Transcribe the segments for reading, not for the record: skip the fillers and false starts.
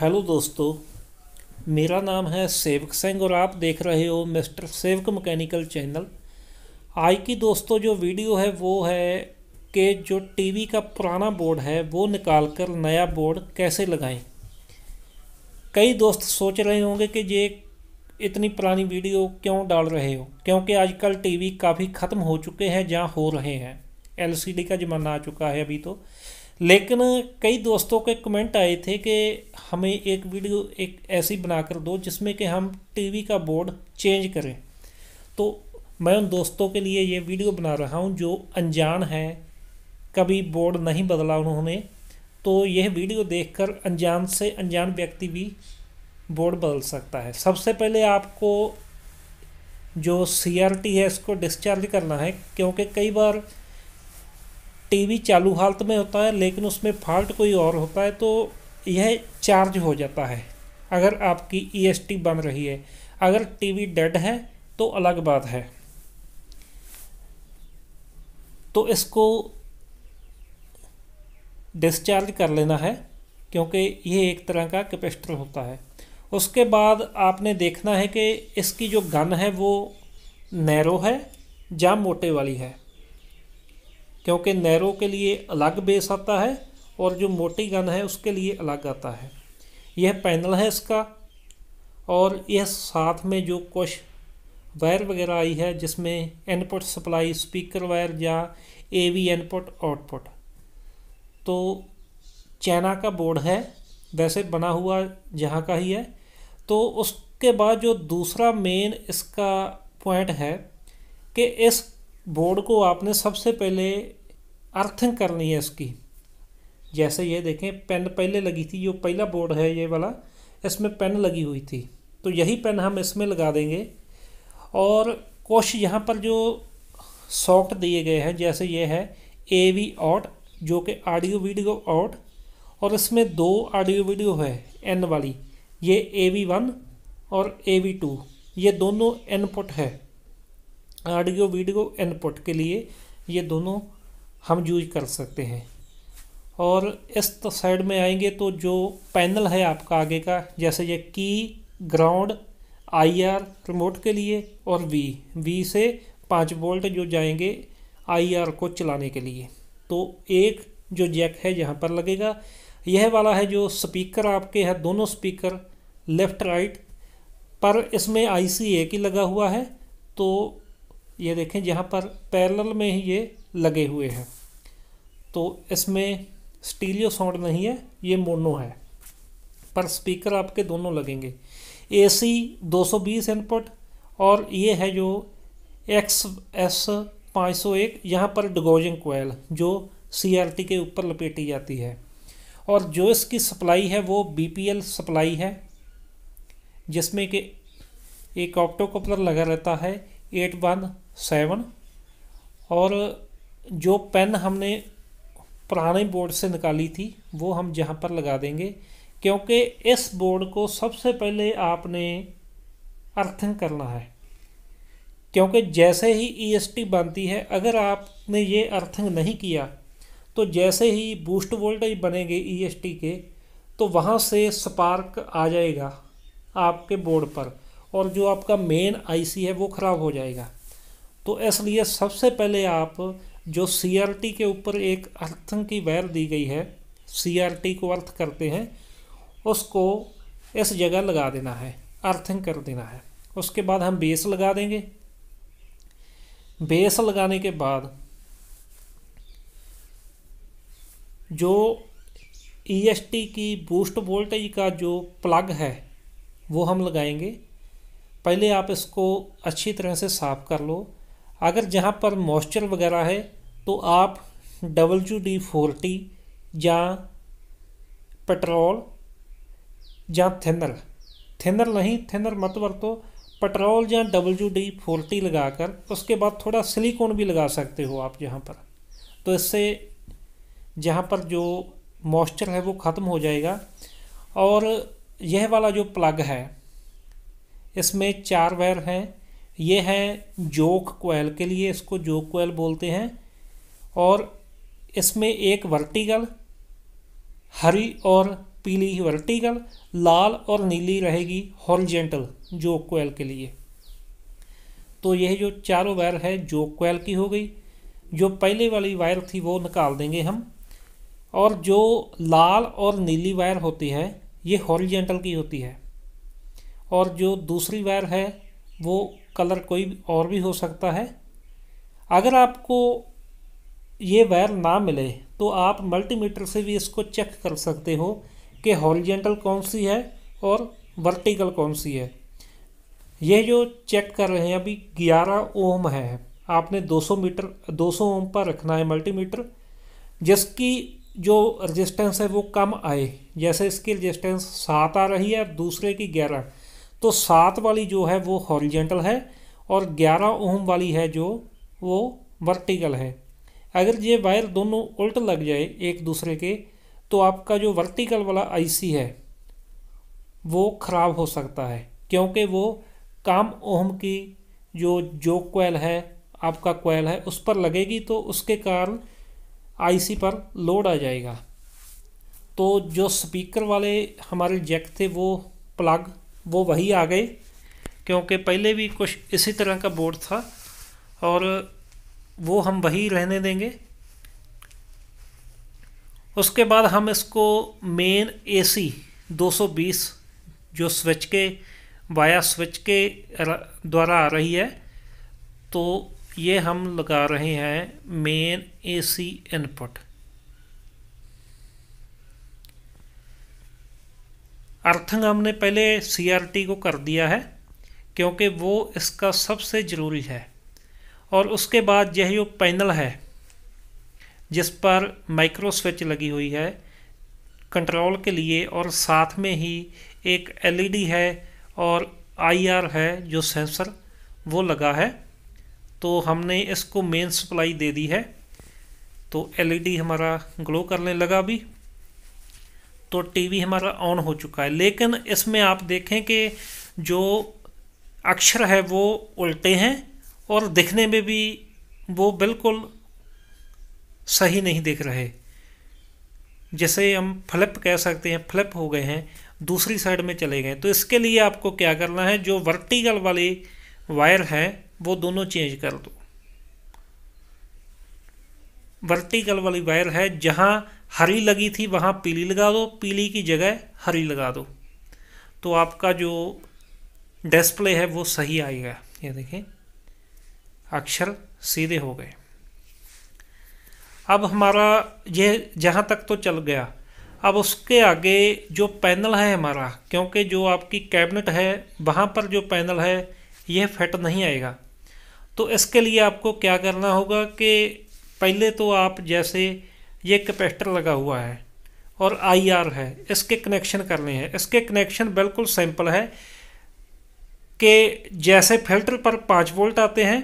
Hello दोस्तों, मेरा नाम है सेवक सिंह और आप देख रहे हो मिस्टर सेवक मैकेनिकल चैनल। आज की दोस्तों जो वीडियो है वो है कि जो टीवी का पुराना बोर्ड है वो निकालकर नया बोर्ड कैसे लगाएं। कई दोस्त सोच रहे होंगे कि ये इतनी पुरानी वीडियो क्यों डाल रहे हो, क्योंकि आजकल टीवी काफ़ी ख़त्म हो चुके हैं या हो रहे हैं। LCD का ज़माना आ चुका है अभी तो। लेकिन कई दोस्तों के कमेंट आए थे कि हमें एक वीडियो एक ऐसी बनाकर दो जिसमें कि हम टीवी का बोर्ड चेंज करें। तो मैं उन दोस्तों के लिए ये वीडियो बना रहा हूँ जो अनजान है, कभी बोर्ड नहीं बदला उन्होंने, तो यह वीडियो देखकर अनजान से अनजान व्यक्ति भी बोर्ड बदल सकता है। सबसे पहले आपको जो CRT है इसको डिस्चार्ज करना है, क्योंकि कई बार टीवी चालू हालत में होता है लेकिन उसमें फॉल्ट कोई और होता है तो यह चार्ज हो जाता है। अगर आपकी EST बन रही है, अगर टीवी डेड है तो अलग बात है। तो इसको डिस्चार्ज कर लेना है क्योंकि यह एक तरह का कैपेसिटर होता है। उसके बाद आपने देखना है कि इसकी जो गन है वो नैरो है या मोटे वाली है, क्योंकि नैरो के लिए अलग बेस आता है और जो मोटी गन है उसके लिए अलग आता है। यह पैनल है इसका, और यह साथ में जो कुछ वायर वगैरह आई है जिसमें इनपुट सप्लाई, स्पीकर वायर या AV इनपुट आउटपुट। तो चाइना का बोर्ड है, वैसे बना हुआ जहाँ का ही है। तो उसके बाद जो दूसरा मेन इसका पॉइंट है कि इस बोर्ड को आपने सबसे पहले अर्थिंग करनी है इसकी। जैसे ये देखें, पेन पहले लगी थी, जो पहला बोर्ड है ये वाला, इसमें पेन लगी हुई थी, तो यही पेन हम इसमें लगा देंगे। और कुछ यहाँ पर जो सॉकेट दिए गए हैं, जैसे ये है AV आउट जो कि ऑडियो वीडियो आउट, और इसमें दो ऑडियो वीडियो है N वाली, ये AV1 और AV2, ये दोनों इनपुट है, ऑडियो वीडियो इनपुट के लिए ये दोनों हम यूज कर सकते हैं। और इस साइड में आएंगे तो जो पैनल है आपका आगे का, जैसे ये की, ग्राउंड, IR रिमोट के लिए, और वी से 5 वोल्ट जो जाएंगे IR को चलाने के लिए। तो एक जो जैक है यहाँ पर लगेगा, यह वाला है जो स्पीकर आपके है, दोनों स्पीकर लेफ़्ट राइट, पर इसमें IC एक ही लगा हुआ है। तो ये देखें जहाँ पर पैरेलल में ही ये लगे हुए हैं, तो इसमें स्टीरियो साउंड नहीं है, ये मोनो है, पर स्पीकर आपके दोनों लगेंगे। AC 220 इनपुट, और ये है जो XS 501, यहाँ पर डिगोजिंग कोयल जो CRT के ऊपर लपेटी जाती है। और जो इसकी सप्लाई है वो BPL सप्लाई है, जिसमें कि एक ऑप्टो कपलर लगा रहता है 817। और जो पेन हमने पुराने बोर्ड से निकाली थी वो हम जहाँ पर लगा देंगे, क्योंकि इस बोर्ड को सबसे पहले आपने अर्थिंग करना है, क्योंकि जैसे ही EST बनती है, अगर आपने ये अर्थिंग नहीं किया तो जैसे ही बूस्ट वोल्टेज बनेंगे EST के, तो वहाँ से स्पार्क आ जाएगा आपके बोर्ड पर, और जो आपका मेन IC है वो ख़राब हो जाएगा। तो इसलिए सबसे पहले आप जो CRT के ऊपर एक अर्थिंग की वायर दी गई है, CRT को अर्थ करते हैं, उसको इस जगह लगा देना है, अर्थिंग कर देना है। उसके बाद हम बेस लगा देंगे। बेस लगाने के बाद जो EST की बूस्ट वोल्टेज का जो प्लग है वो हम लगाएंगे। पहले आप इसको अच्छी तरह से साफ़ कर लो। अगर जहाँ पर मॉइस्चर वगैरह है तो आप WD-40 या पेट्रोल या थिनर नहीं, थिनर मत वरतो, पेट्रोल या WD-40 लगाकर उसके बाद थोड़ा सिलिकॉन भी लगा सकते हो आप यहाँ पर। तो इससे जहाँ पर जो मॉइस्चर है वो ख़त्म हो जाएगा। और यह वाला जो प्लग है इसमें 4 वायर हैं, ये हैं जोक कोयल के लिए, इसको जोक कोयल बोलते हैं। और इसमें एक वर्टिकल, हरी और पीली वर्टिकल, लाल और नीली रहेगी हॉरिजॉन्टल जोक कोयल के लिए। तो यह जो चारों वायर है जोक कोयल की हो गई। जो पहले वाली वायर थी वो निकाल देंगे हम, और जो लाल और नीली वायर होती है ये हॉरिजॉन्टल की होती है, और जो दूसरी वायर है वो कलर कोई और भी हो सकता है। अगर आपको ये वायर ना मिले तो आप मल्टीमीटर से भी इसको चेक कर सकते हो कि हॉरिजॉन्टल कौन सी है और वर्टिकल कौन सी है। ये जो चेक कर रहे हैं अभी 11 ओम है, आपने 200 ओम पर रखना है मल्टीमीटर, जिसकी जो रेजिस्टेंस है वो कम आए। जैसे इसकी रेजिस्टेंस 7 आ रही है, दूसरे की 11, तो 7 वाली जो है वो हॉरिजॉन्टल है और 11 ओम वाली है जो वो वर्टिकल है। अगर ये वायर दोनों उल्ट लग जाए एक दूसरे के तो आपका जो वर्टिकल वाला आईसी है वो ख़राब हो सकता है, क्योंकि वो काम ओम की जो कोयल है आपका कोयल है उस पर लगेगी, तो उसके कारण आईसी पर लोड आ जाएगा। तो जो स्पीकर वाले हमारे जैक थे वो प्लग वो वही आ गए, क्योंकि पहले भी कुछ इसी तरह का बोर्ड था और वो हम वही रहने देंगे। उसके बाद हम इसको मेन एसी 220 जो स्विच के वाया स्विच के द्वारा आ रही है, तो ये हम लगा रहे हैं मेन एसी इनपुट। अर्थिंग हमने पहले CRT को कर दिया है क्योंकि वो इसका सबसे ज़रूरी है। और उसके बाद यह जो पैनल है जिस पर माइक्रो स्विच लगी हुई है कंट्रोल के लिए, और साथ में ही एक LED है और IR है जो सेंसर वो लगा है। तो हमने इसको मेन सप्लाई दे दी है, तो LED हमारा ग्लो करने लगा अभी, तो TV हमारा ऑन हो चुका है। लेकिन इसमें आप देखें कि जो अक्षर है वो उल्टे हैं और दिखने में भी वो बिल्कुल सही नहीं दिख रहे, जैसे हम फ्लिप कह सकते हैं, फ्लिप हो गए हैं, दूसरी साइड में चले गए। तो इसके लिए आपको क्या करना है, जो वर्टिकल वाले वायर हैं वो दोनों चेंज कर दो। वर्टिकल वाली वायर है जहाँ हरी लगी थी वहाँ पीली लगा दो, पीली की जगह हरी लगा दो, तो आपका जो डिस्प्ले है वो सही आएगा। ये देखें अक्षर सीधे हो गए। अब हमारा ये जहाँ तक तो चल गया। अब उसके आगे जो पैनल है हमारा, क्योंकि जो आपकी कैबिनेट है वहाँ पर जो पैनल है यह फिट नहीं आएगा, तो इसके लिए आपको क्या करना होगा कि पहले तो आप जैसे ये कैपेसिटर लगा हुआ है और IR है, इसके कनेक्शन करने हैं। इसके कनेक्शन बिल्कुल सिंपल है कि जैसे फिल्टर पर 5 वोल्ट आते हैं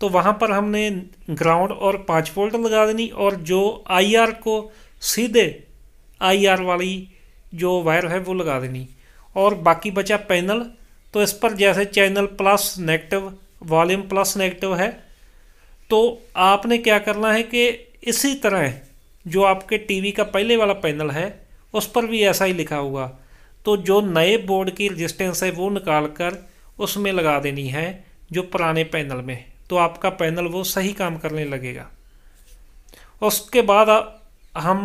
तो वहाँ पर हमने ग्राउंड और 5 वोल्ट लगा देनी, और जो IR को सीधे IR वाली जो वायर है वो लगा देनी, और बाकी बचा पैनल तो इस पर जैसे channel plus negative volume plus negative है। तो आपने क्या करना है कि इसी तरह जो आपके TV का पहले वाला पैनल है उस पर भी ऐसा ही लिखा होगा, तो जो नए बोर्ड की रेजिस्टेंस है वो निकाल कर उसमें लगा देनी है जो पुराने पैनल में, तो आपका पैनल वो सही काम करने लगेगा। उसके बाद हम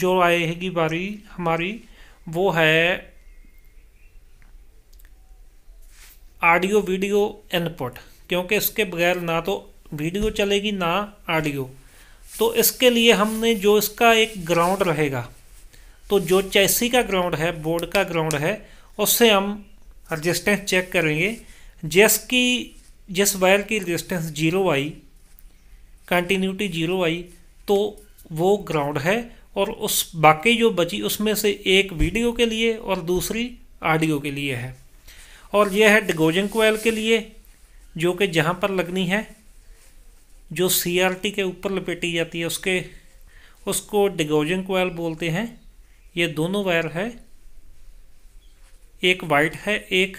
जो आएगी बारी हमारी वो है ऑडियो वीडियो इनपुट, क्योंकि इसके बगैर ना तो वीडियो चलेगी ना ऑडियो। तो इसके लिए हमने जो इसका एक ग्राउंड रहेगा, तो जो चैसी का ग्राउंड है बोर्ड का ग्राउंड है उससे हम रेजिस्टेंस चेक करेंगे। जिस वायर की रेजिस्टेंस 0 आई, कंटिन्यूटी 0 आई, तो वो ग्राउंड है, और उस बाकी जो बची उसमें से एक वीडियो के लिए और दूसरी ऑडियो के लिए है। और यह है डिगोजिंग कोयल के लिए, जो कि जहाँ पर लगनी है जो CRT के ऊपर लपेटी जाती है उसको डिगोजिंग कोयल बोलते हैं। ये दोनों वायर है, एक वाइट है एक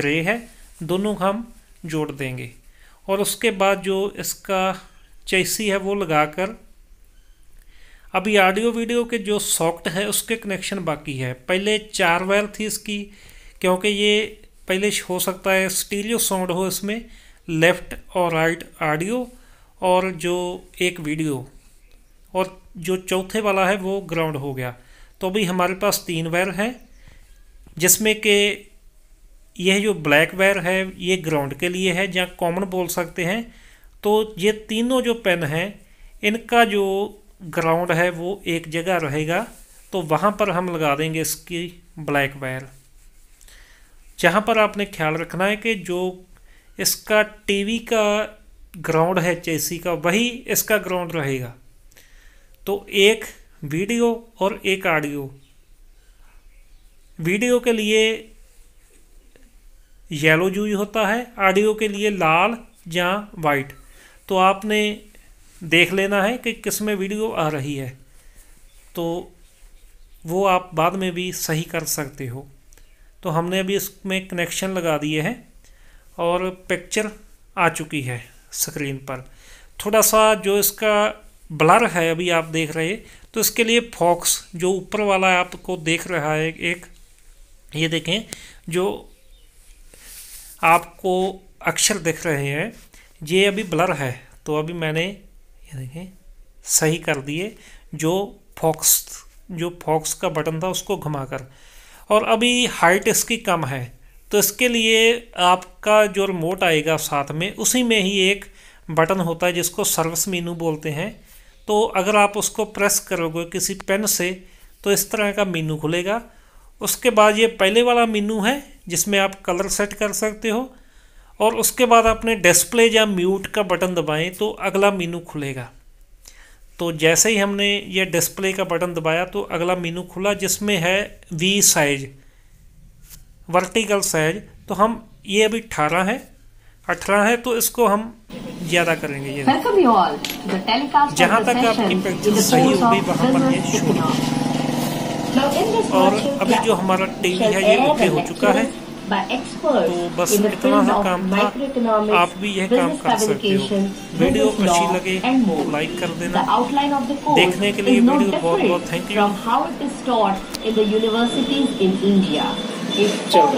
ग्रे है, दोनों हम जोड़ देंगे। और उसके बाद जो इसका चैसी है वो लगाकर अभी ऑडियो वीडियो के जो सॉकेट है उसके कनेक्शन बाकी है। पहले 4 वायर थी इसकी, क्योंकि ये पहले हो सकता है स्टीरियो साउंड हो इसमें, लेफ़्ट और राइट ऑडियो और जो एक वीडियो, और जो चौथे वाला है वो ग्राउंड हो गया। तो अभी हमारे पास 3 वायर हैं, जिसमें के यह जो ब्लैक वायर है ये ग्राउंड के लिए है, जहाँ कॉमन बोल सकते हैं। तो ये तीनों जो पेन हैं इनका जो ग्राउंड है वो एक जगह रहेगा, तो वहाँ पर हम लगा देंगे इसकी ब्लैक वायर। जहाँ पर आपने ख्याल रखना है कि जो इसका टीवी का ग्राउंड है चेसी का, वही इसका ग्राउंड रहेगा। तो एक वीडियो और एक ऑडियो। वीडियो के लिए येलो यूज होता है, ऑडियो के लिए लाल या वाइट। तो आपने देख लेना है कि किस में वीडियो आ रही है, तो वो आप बाद में भी सही कर सकते हो। तो हमने अभी इसमें कनेक्शन लगा दिए हैं और पिक्चर आ चुकी है स्क्रीन पर। थोड़ा सा जो इसका ब्लर है अभी आप देख रहे हैं, तो इसके लिए फॉक्स जो ऊपर वाला आपको देख रहा है एक, ये देखें जो आपको अक्षर दिख रहे हैं ये अभी ब्लर है। तो अभी मैंने ये देखें सही कर दिए, जो फॉक्स का बटन था उसको घुमाकर। और अभी हाइट इसकी कम है, तो इसके लिए आपका जो रिमोट आएगा साथ में, उसी में ही एक बटन होता है जिसको सर्विस मेनू बोलते हैं। तो अगर आप उसको प्रेस करोगे किसी पेन से तो इस तरह का मेनू खुलेगा। उसके बाद ये पहले वाला मेनू है जिसमें आप कलर सेट कर सकते हो, और उसके बाद आपने डिस्प्ले या म्यूट का बटन दबाएं तो अगला मेनू खुलेगा। तो जैसे ही हमने ये डिस्प्ले का बटन दबाया तो अगला मेनू खुला, जिसमें है वी साइज, वर्टिकल साइज। तो हम ये अभी 18 है, तो इसको हम ज़्यादा करेंगे। ये जहाँ तक आपकी पिक्चर सही होगी वहाँ पर ये शूट होगा। और अभी जो हमारा टीवी है ये ओके हो चुका है। तो बस इतना सा काम था, आप भी यह काम कर सकते हो। वीडियो अच्छी लगे तो लाइक कर देना। देखने के लिए वीडियो बहुत बहुत थैंक यू।